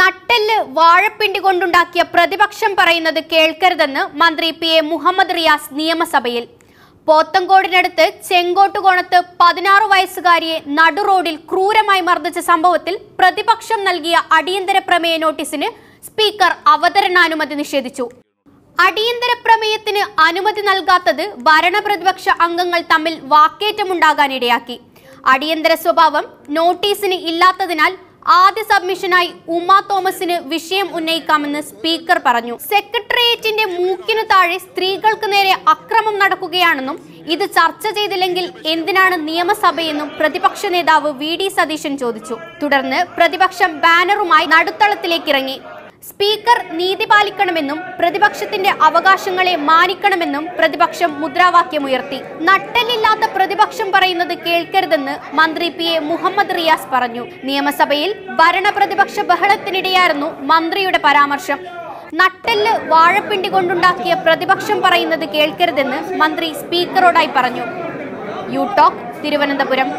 നട്ടെല്ല് വാഴപ്പിണ്ടി കൊണ്ടുണ്ടാക്കിയ പ്രതിപക്ഷം പറയുന്നത് കേൾക്കരുതെന്ന് മന്ത്രി പി.എ. മുഹമ്മദ് റിയാസ് നിയമസഭയിൽ. പോത്തങ്കോടിനടുത്ത് ചെങ്കോട്ടുകോണത്ത് 16 വയസ്സുകാരിയെ നടുറോഡിൽ ക്രൂരമായി മർദ്ദിച്ച സംഭവത്തിൽ പ്രതിപക്ഷം നൽകിയ അടിയന്തര പ്രമേയ നോട്ടീസിന് സ്പീക്കർ അവതരണാനുമതി നിഷേധിച്ചു. അടിയന്തര പ്രമേയത്തിന് അനുമതി നൽകാത്തത് ഭരണപ്രതിപക്ഷ അംഗങ്ങൾ തമ്മിൽ വാക്കേറ്റമുണ്ടാകാനിടയാക്കി. അടിയന്തര സ്വഭാവം നോട്ടീസിന് ഇല്ലാത്തതിനാൽ ആദ്യ സബ്മിഷനായി ഉമ്മ തോമസിന് വിഷയം ഉന്നയിക്കാമെന്ന് സ്പീക്കർ പറഞ്ഞു. സെക്രട്ടേറിയറ്റിന്റെ മൂക്കിനു താഴെ സ്ത്രീകൾക്ക് നേരെ അക്രമം നടക്കുകയാണെന്നും ഇത് ചർച്ച ചെയ്തില്ലെങ്കിൽ എന്തിനാണ് നിയമസഭയെന്നും പ്രതിപക്ഷ നേതാവ് വി ഡി സതീശൻ ചോദിച്ചു. തുടർന്ന് പ്രതിപക്ഷം ബാനറുമായി നടുത്തളത്തിലേക്കിറങ്ങി. സ്പീക്കർ നീതി പാലിക്കണമെന്നും പ്രതിപക്ഷത്തിന്റെ അവകാശങ്ങളെ മാനിക്കണമെന്നും പ്രതിപക്ഷം മുദ്രാവാക്യമുയർത്തി. നട്ടെല്ലില്ലാത്ത പ്രതിപക്ഷം പറയുന്നത് കേൾക്കരുതെന്ന് മന്ത്രി പി.എ. മുഹമ്മദ് റിയാസ് പറഞ്ഞു. നിയമസഭയിൽ ഭരണപ്രതിപക്ഷ ബഹളത്തിനിടെയായിരുന്നു മന്ത്രിയുടെ പരാമർശം. നട്ടെല്ല് വാഴപ്പിണ്ടി കൊണ്ടുണ്ടാക്കിയ പ്രതിപക്ഷം പറയുന്നത് കേൾക്കരുതെന്ന് മന്ത്രി സ്പീക്കറോടായി പറഞ്ഞു. You talk, Thiruvananthapuram.